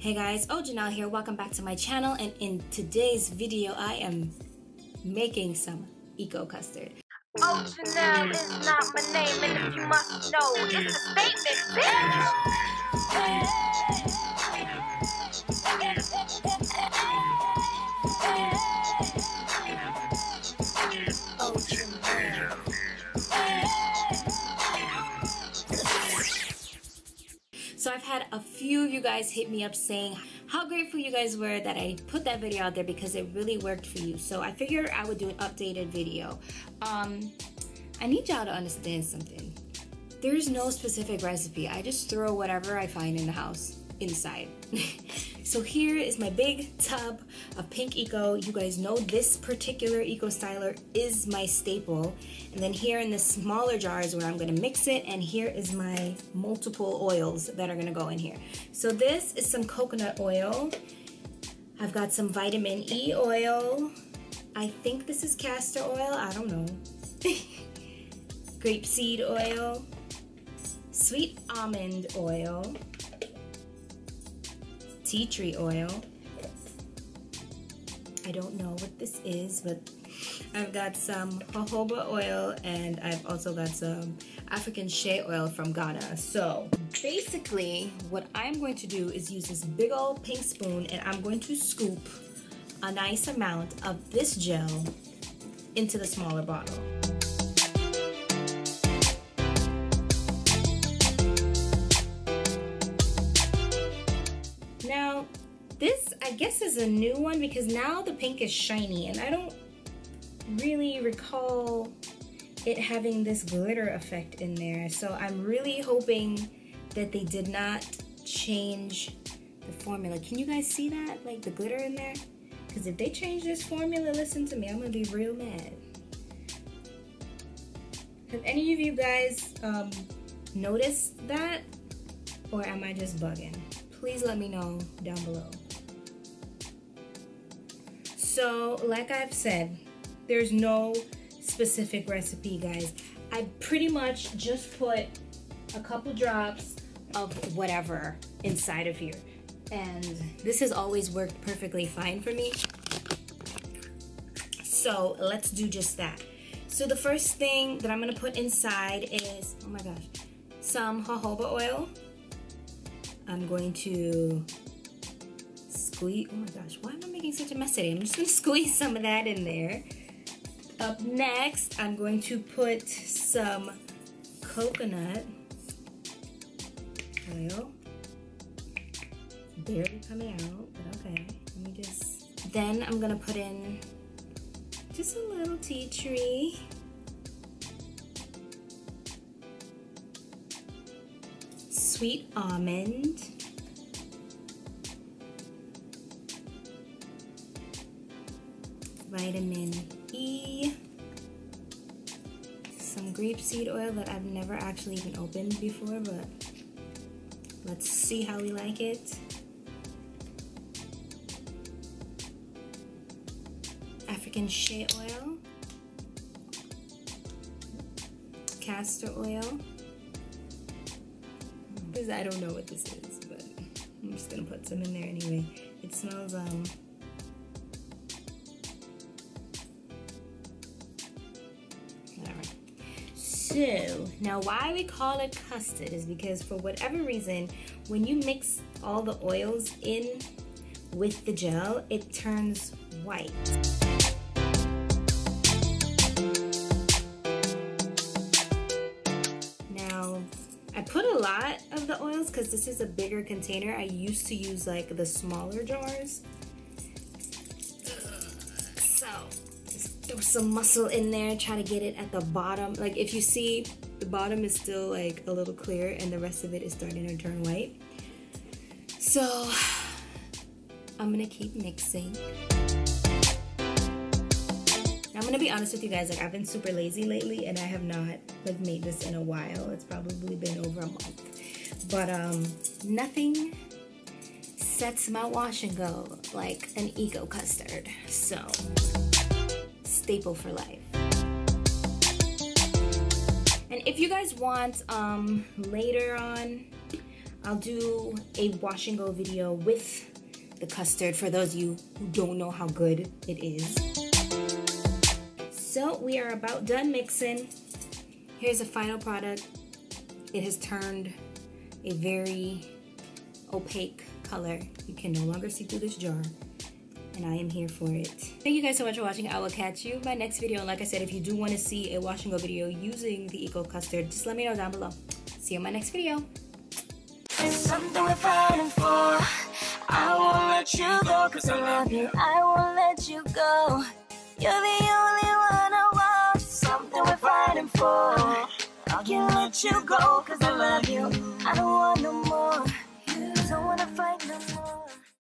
Hey guys, Janelle here, welcome back to my channel, and in today's video I am making some eco custard. Janelle is not my name, and if you must know, it's a statement, bitch! So I've had a few of you guys hit me up saying how grateful you guys were that I put that video out there because it really worked for you. So I figured I would do an updated video. I need y'all to understand something. There's no specific recipe. I just throw whatever I find in the house inside. So here is my big tub of pink eco. You guys know this particular Eco Styler is my staple. And then here in the smaller jar is where I'm gonna mix it, and here is my multiple oils that are gonna go in here. So this is some coconut oil. I've got some vitamin E oil. I think this is castor oil, I don't know. Grapeseed oil, sweet almond oil, tea tree oil. I don't know what this is, but I've got some jojoba oil, and I've also got some African shea oil from Ghana. So basically what I'm going to do is use this big old pink spoon, and I'm going to scoop a nice amount of this gel into the smaller bottle. Now, this I guess is a new one because now the pink is shiny, and I don't really recall it having this glitter effect in there. So I'm really hoping that they did not change the formula. Can you guys see that? Like the glitter in there? Because if they change this formula, listen to me, I'm gonna be real mad. Have any of you guys noticed that? Or am I just bugging? Please let me know down below. So, like I've said, there's no specific recipe, guys. I pretty much just put a couple drops of whatever inside of here. And this has always worked perfectly fine for me. So, let's do just that. So, the first thing that I'm gonna put inside is, oh my gosh, some jojoba oil. I'm going to squeeze, oh my gosh, why am I making such a mess today? I'm just gonna squeeze some of that in there. Up next, I'm going to put some coconut oil. Barely coming out, but okay. Let me just, then I'm gonna put in just a little tea tree. Sweet almond, vitamin E, some grapeseed oil that I've never actually even opened before, but let's see how we like it. African shea oil, castor oil. I don't know what this is, but I'm just gonna put some in there anyway. It smells alright. So now why we call it custard is because for whatever reason, when you mix all the oils in with the gel, it turns white. Put a lot of the oils because this is a bigger container. I used to use like the smaller jars. So just throw some muscle in there, try to get it at the bottom. Like if you see, the bottom is still like a little clear and the rest of it is starting to turn white. So I'm gonna keep mixing. I'm gonna be honest with you guys, like I've been super lazy lately and I have not like made this in a while. It's probably been over a month. But nothing sets my wash and go like an eco custard. So, staple for life. And if you guys want later on, I'll do a wash and go video with the custard for those of you who don't know how good it is. So we are about done mixing. Here's the final product. It has turned a very opaque color. You can no longer see through this jar, and I am here for it. Thank you guys so much for watching. I will catch you in my next video. And like I said, if you do want to see a wash and go video using the Eco Custard, just let me know down below. See you in my next video. It's something we're fighting for. I won't let you go, cause I love you. I won't let you go. You're the only one I want. Something we're fighting for. I can't let you go, cause I love you. I don't want no more. I don't wanna fight no more.